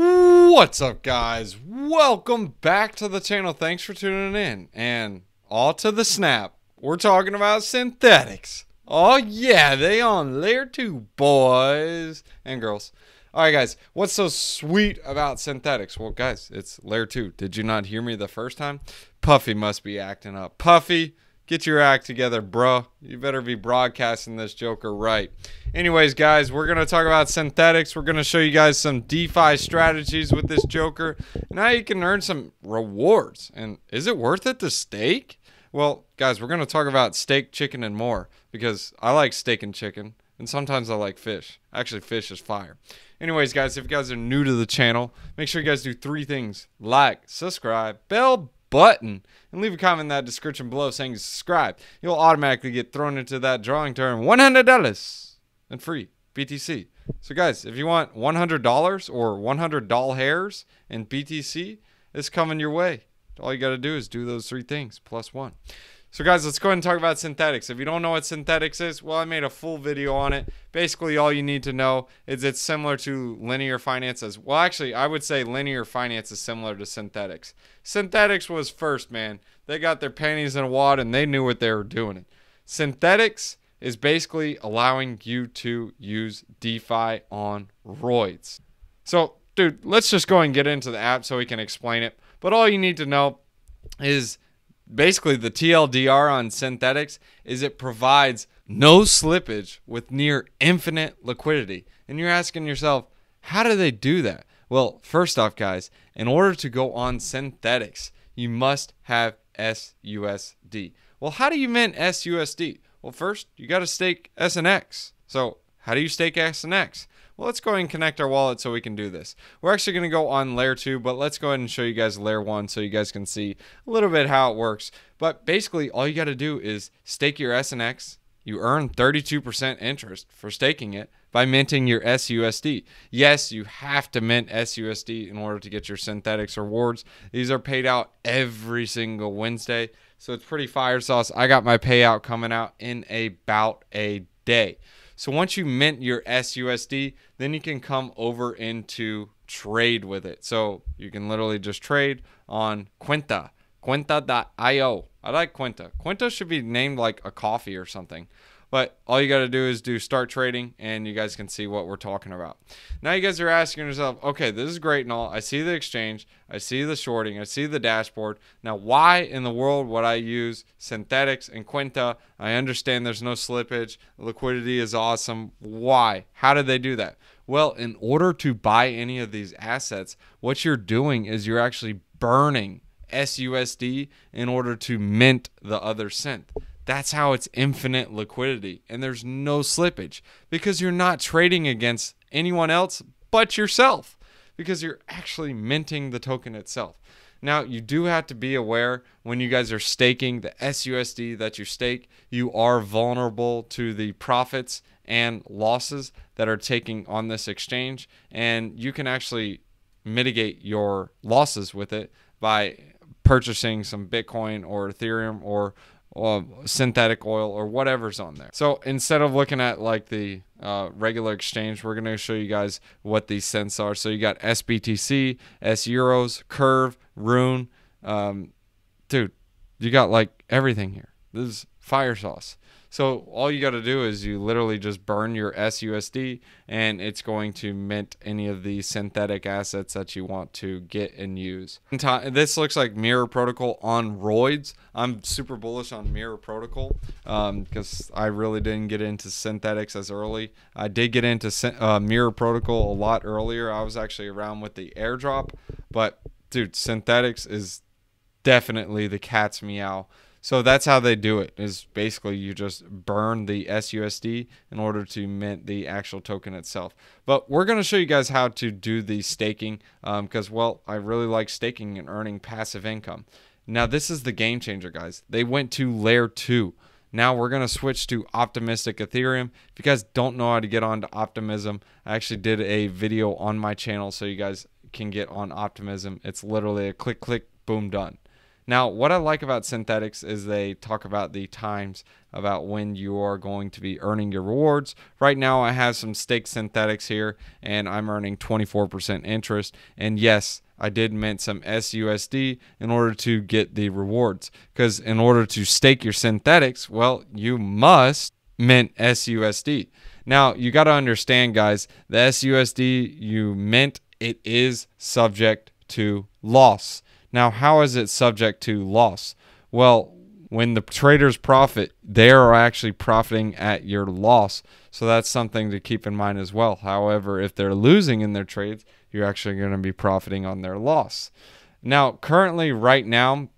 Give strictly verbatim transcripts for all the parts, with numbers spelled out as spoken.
What's up, guys? Welcome back to the channel. Thanks for tuning in. And all to the snap, we're talking about Synthetix. Oh yeah, they on layer two, boys and girls. All right, guys, what's so sweet about Synthetix? Well, guys, it's layer two. Did you not hear me the first time? Puffy must be acting up. Puffy, get your act together, bro. You better be broadcasting this joker right. Anyways, guys, we're going to talk about Synthetix. We're going to show you guys some DeFi strategies with this joker. And how you can earn some rewards. And is it worth it to stake? Well, guys, we're going to talk about steak, chicken, and more. Because I like steak and chicken. And sometimes I like fish. Actually, fish is fire. Anyways, guys, if you guys are new to the channel, make sure you guys do three things. Like, subscribe, bell button, and leave a comment in that description below saying subscribe. You'll automatically get thrown into that drawing to earn one hundred dollars and free B T C. So guys, if you want one hundred dollars or one hundred doll hairs and B T C, it's coming your way. All you got to do is do those three things plus one. So guys, let's go ahead and talk about Synthetix. If you don't know what Synthetix is, well, I made a full video on it. Basically, all you need to know is it's similar to linear finance. Well, actually, I would say linear finance is similar to Synthetix. Synthetix was first, man. They got their panties in a wad, and they knew what they were doing. Synthetix is basically allowing you to use DeFi on roids. So, dude, let's just go and get into the app so we can explain it. But all you need to know is basically, the T L D R on Synthetix is it provides no slippage with near infinite liquidity. And you're asking yourself, how do they do that? Well, first off, guys, in order to go on Synthetix, you must have S U S D. Well, how do you mint S U S D? Well, first, you got to stake S N X. So how do you stake S N X? Well, let's go ahead and connect our wallet so we can do this. We're actually going to go on layer two, but let's go ahead and show you guys layer one so you guys can see a little bit how it works. But basically, all you got to do is stake your S N X. You earn thirty-two percent interest for staking it by minting your S U S D. Yes, you have to mint S U S D in order to get your Synthetix rewards. These are paid out every single Wednesday, so it's pretty fire sauce. I got my payout coming out in about a day. So once you mint your S U S D, then you can come over into trade with it. So you can literally just trade on Kwenta, Kwenta dot I O. I like Kwenta. Kwenta should be named like a coffee or something. But all you got to do is do start trading, and you guys can see what we're talking about. Now you guys are asking yourself, okay, this is great and all. I see the exchange. I see the shorting. I see the dashboard. Now, why in the world would I use Synthetix and Kwenta? I understand there's no slippage. Liquidity is awesome. Why? How did they do that? Well, in order to buy any of these assets, what you're doing is you're actually burning S U S D in order to mint the other synth. That's how it's infinite liquidity, and there's no slippage because you're not trading against anyone else but yourself because you're actually minting the token itself. Now, you do have to be aware when you guys are staking the S U S D that you stake, you are vulnerable to the profits and losses that are taking on this exchange, and you can actually mitigate your losses with it by purchasing some Bitcoin or Ethereum or or synthetic oil or whatever's on there. So instead of looking at like the uh, regular exchange, we're going to show you guys what these cents are. So you got S B T C, S euros, Curve, Rune. Um, dude, you got like everything here. This is fire sauce. So all you got to do is you literally just burn your S U S D, and it's going to mint any of the synthetic assets that you want to get and use. This looks like Mirror Protocol on roids. I'm super bullish on Mirror Protocol um, because I really didn't get into Synthetix as early. I did get into uh, Mirror Protocol a lot earlier. I was actually around with the airdrop, but dude, Synthetix is definitely the cat's meow. So that's how they do it, is basically you just burn the S U S D in order to mint the actual token itself. But we're going to show you guys how to do the staking because, um, well, I really like staking and earning passive income. Now, this is the game changer, guys. They went to layer two. Now we're going to switch to Optimistic Ethereum. If you guys don't know how to get onto Optimism, I actually did a video on my channel so you guys can get on Optimism. It's literally a click, click, boom, done. Now, what I like about Synthetix is they talk about the times about when you are going to be earning your rewards. Right now, I have some stake Synthetix here, and I'm earning twenty-four percent interest. And yes, I did mint some S U S D in order to get the rewards, because in order to stake your Synthetix, well, you must mint S U S D. Now, you got to understand, guys, the S U S D you mint, it is subject to loss. Now, how is it subject to loss? Well, when the traders profit, they are actually profiting at your loss. So that's something to keep in mind as well. However, if they're losing in their trades, you're actually going to be profiting on their loss. Now, currently, right now,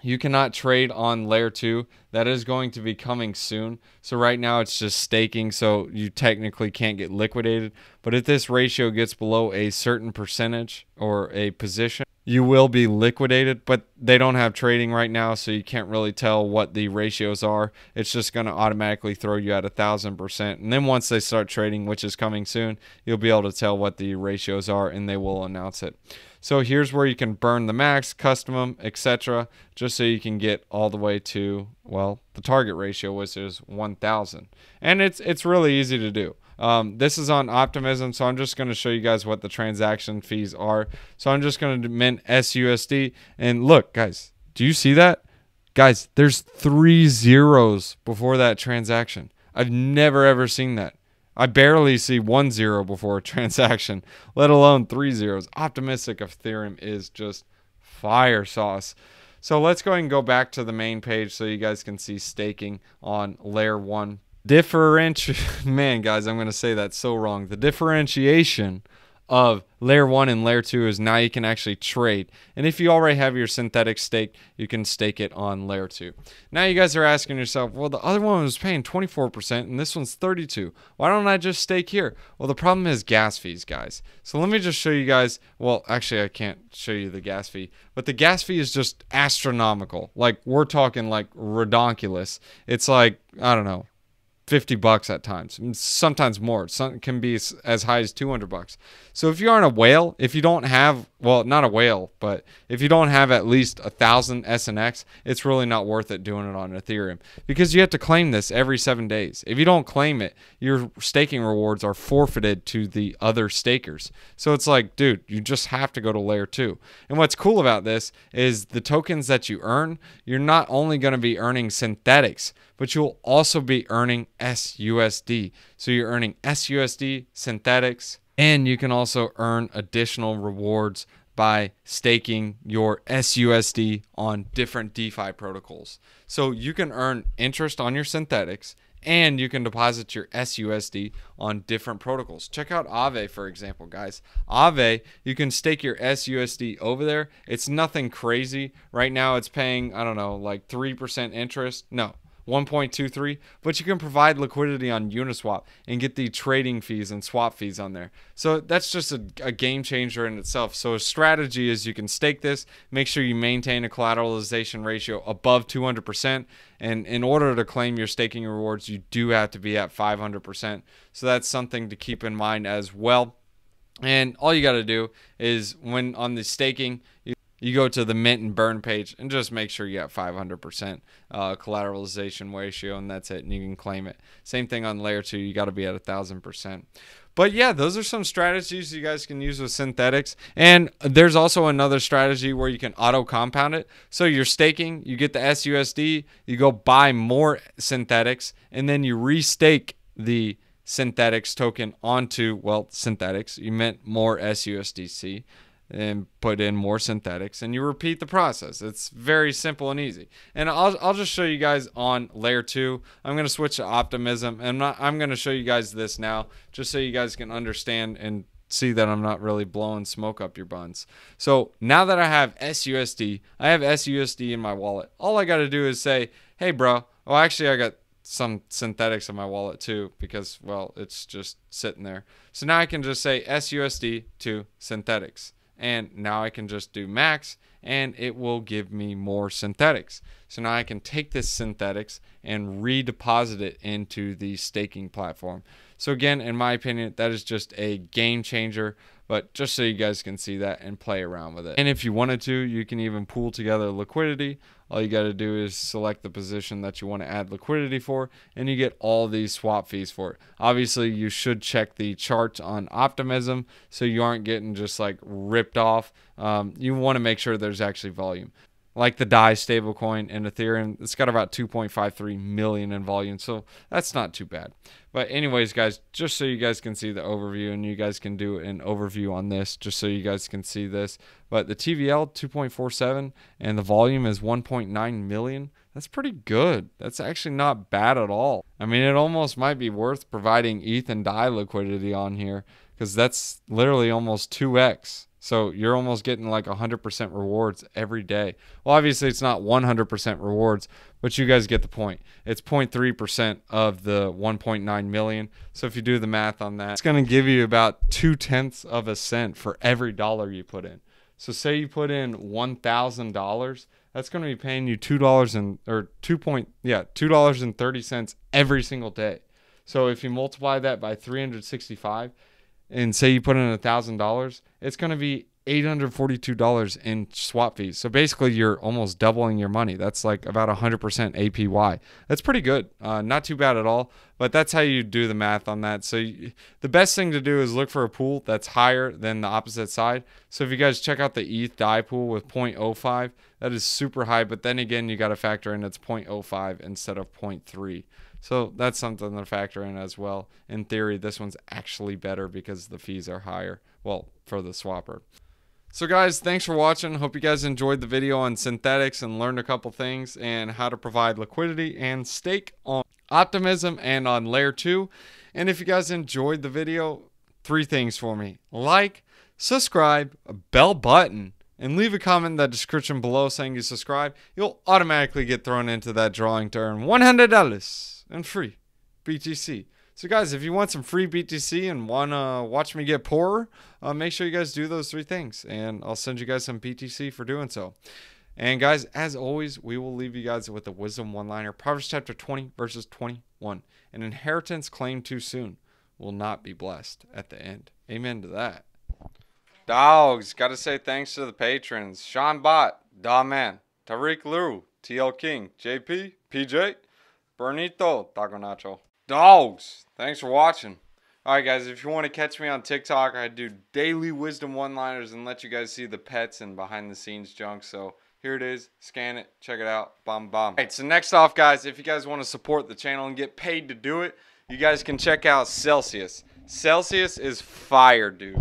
you cannot trade on layer two. That is going to be coming soon. So right now it's just staking, so you technically can't get liquidated. But if this ratio gets below a certain percentage or a position, you will be liquidated, but they don't have trading right now, so you can't really tell what the ratios are. It's just going to automatically throw you at a thousand percent. And then once they start trading, which is coming soon, you'll be able to tell what the ratios are and they will announce it. So here's where you can burn the max, custom them, et cetera, just so you can get all the way to, well, the target ratio, which is one thousand. And it's it's really easy to do. Um, this is on Optimism, so I'm just going to show you guys what the transaction fees are. So I'm just going to mint S U S D. And look, guys, do you see that? Guys, there's three zeros before that transaction. I've never, ever seen that. I barely see one zero before a transaction, let alone three zeros. Optimistic of Ethereum is just fire sauce. So let's go ahead and go back to the main page so you guys can see staking on layer one. Differential, man, guys, I'm going to say that so wrong. The differentiation of layer one and layer two is now you can actually trade. And if you already have your Synthetix stake, you can stake it on layer two. Now you guys are asking yourself, well, the other one was paying twenty-four percent and this one's thirty-two. Why don't I just stake here? Well, the problem is gas fees, guys. So let me just show you guys. Well, actually, I can't show you the gas fee, but the gas fee is just astronomical. Like, we're talking like redonkulous. It's like, I don't know, fifty bucks at times, sometimes more. Some can be as high as two hundred bucks. So if you aren't a whale, if you don't have, well, not a whale, but if you don't have at least a thousand S N X, it's really not worth it doing it on Ethereum, because you have to claim this every seven days. If you don't claim it, your staking rewards are forfeited to the other stakers. So it's like, dude, you just have to go to layer two. And what's cool about this is the tokens that you earn, you're not only going to be earning Synthetix, but you'll also be earning S U S D. So you're earning S U S D, Synthetix, and you can also earn additional rewards by staking your S U S D on different DeFi protocols. So you can earn interest on your Synthetix, and you can deposit your S U S D on different protocols. Check out Aave, for example, guys. Aave, you can stake your S U S D over there. It's nothing crazy. Right now it's paying, I don't know, like three percent interest. No. one point two three, but you can provide liquidity on Uniswap and get the trading fees and swap fees on there. So that's just a, a game changer in itself. So a strategy is you can stake this, make sure you maintain a collateralization ratio above two hundred percent. And in order to claim your staking rewards, you do have to be at five hundred percent. So that's something to keep in mind as well. And all you got to do is when on the staking, you You go to the mint and burn page and just make sure you have five hundred percent uh, collateralization ratio, and that's it, and you can claim it. Same thing on layer two, you got to be at one thousand percent. But yeah, those are some strategies you guys can use with Synthetix. And there's also another strategy where you can auto compound it. So you're staking, you get the S U S D, you go buy more Synthetix, and then you restake the Synthetix token onto, well, Synthetix. You mint more S U S D C and put in more Synthetix, and you repeat the process. It's very simple and easy. And I'll, I'll just show you guys on layer two. I'm going to switch to Optimism, and I'm, not, I'm going to show you guys this now just so you guys can understand and see that I'm not really blowing smoke up your buns. So now that I have S U S D, I have S U S D in my wallet. All I got to do is say, hey, bro. Oh, actually, I got some Synthetix in my wallet too, because, well, it's just sitting there. So now I can just say S U S D to Synthetix. And now I can just do max, and it will give me more Synthetix. So now I can take this Synthetix and redeposit it into the staking platform. So again, in my opinion, that is just a game changer. but just so you guys can see that and play around with it. And if you wanted to, you can even pool together liquidity. All you got to do is select the position that you want to add liquidity for, and you get all these swap fees for it. Obviously, you should check the charts on Optimism so you aren't getting just like ripped off. Um, you want to make sure there's actually volume. Like the D A I stablecoin and Ethereum, it's got about two point five three million in volume, so that's not too bad. But anyways, guys, just so you guys can see the overview, and you guys can do an overview on this just so you guys can see this. But the T V L, two point four seven, and the volume is one point nine million. That's pretty good. That's actually not bad at all. I mean, it almost might be worth providing E T H and D A I liquidity on here, because that's literally almost two X. So you're almost getting like one hundred percent rewards every day. Well, obviously it's not one hundred percent rewards, but you guys get the point. It's zero point three percent of the one point nine million. So if you do the math on that, it's going to give you about two tenths of a cent for every dollar you put in. So say you put in one thousand dollars, that's going to be paying you two dollars and or two point yeah two dollars and thirty cents every single day. So if you multiply that by three hundred sixty-five. And say you put in one thousand dollars, it's going to be eight hundred forty-two dollars in swap fees. So basically, you're almost doubling your money. That's like about one hundred percent A P Y. That's pretty good. Uh, not too bad at all. But that's how you do the math on that. So you, the best thing to do is look for a pool that's higher than the opposite side. So if you guys check out the E T H D A I pool with zero point zero five, that is super high. But then again, you got to factor in it's zero point zero five instead of zero point three. So that's something to factor in as well. In theory, this one's actually better because the fees are higher, well, for the swapper. So guys, thanks for watching. Hope you guys enjoyed the video on Synthetix and learned a couple things and how to provide liquidity and stake on Optimism and on layer two. And if you guys enjoyed the video, three things for me: like, subscribe, a bell button, and leave a comment in the description below saying you subscribe. You'll automatically get thrown into that drawing to earn one hundred dollars. And free B T C. So guys, if you want some free B T C and want to watch me get poorer, uh, make sure you guys do those three things, and I'll send you guys some B T C for doing so. And guys, as always, we will leave you guys with a wisdom one-liner. Proverbs chapter twenty, verses twenty-one. An inheritance claimed too soon will not be blessed at the end. Amen to that. Dogs, got to say thanks to the patrons. Sean Bott, Da Man, Tariq Lou, T L King, J P, P J, Bernito, Taco Nacho. Dogs, thanks for watching. All right, guys, if you want to catch me on TikTok, I do daily wisdom one-liners and let you guys see the pets and behind-the-scenes junk. So here it is. Scan it. Check it out. Bomb, bomb. All right, so next off, guys, if you guys want to support the channel and get paid to do it, you guys can check out Celsius. Celsius is fire, dude.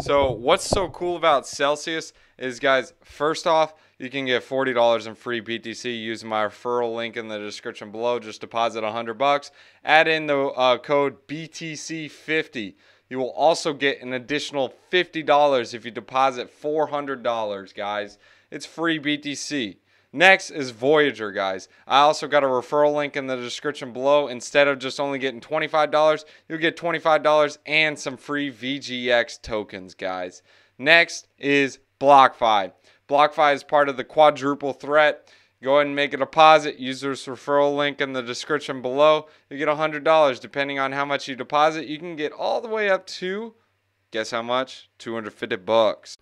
So what's so cool about Celsius is, guys, first off, you can get forty dollars in free B T C. Use my referral link in the description below. Just deposit one hundred bucks. Add in the uh, code B T C fifty. You will also get an additional fifty dollars if you deposit four hundred dollars, guys. It's free B T C. Next is Voyager, guys. I also got a referral link in the description below. Instead of just only getting twenty-five dollars, you'll get twenty-five dollars and some free V G X tokens, guys. Next is BlockFi. BlockFi is part of the quadruple threat. Go ahead and make a deposit. Use this referral link in the description below. You get one hundred dollars. Depending on how much you deposit, you can get all the way up to, guess how much? two hundred fifty bucks.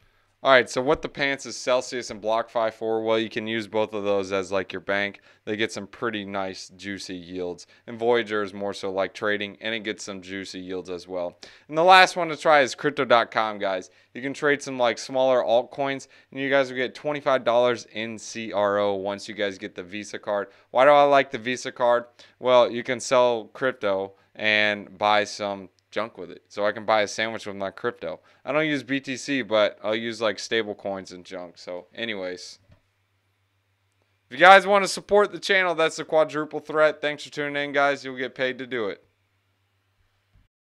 All right, so what the pants is Celsius and BlockFi for? Well, you can use both of those as like your bank. They get some pretty nice juicy yields. And Voyager is more so like trading, and it gets some juicy yields as well. And the last one to try is Crypto dot com, guys. You can trade some like smaller altcoins, and you guys will get twenty-five dollars in C R O once you guys get the Visa card. Why do I like the Visa card? Well, you can sell crypto and buy some junk with it. So I can buy a sandwich with my crypto. I don't use B T C, but I'll use like stable coins and junk. So anyways, if you guys want to support the channel, that's the quadruple threat. Thanks for tuning in, guys. You'll get paid to do it.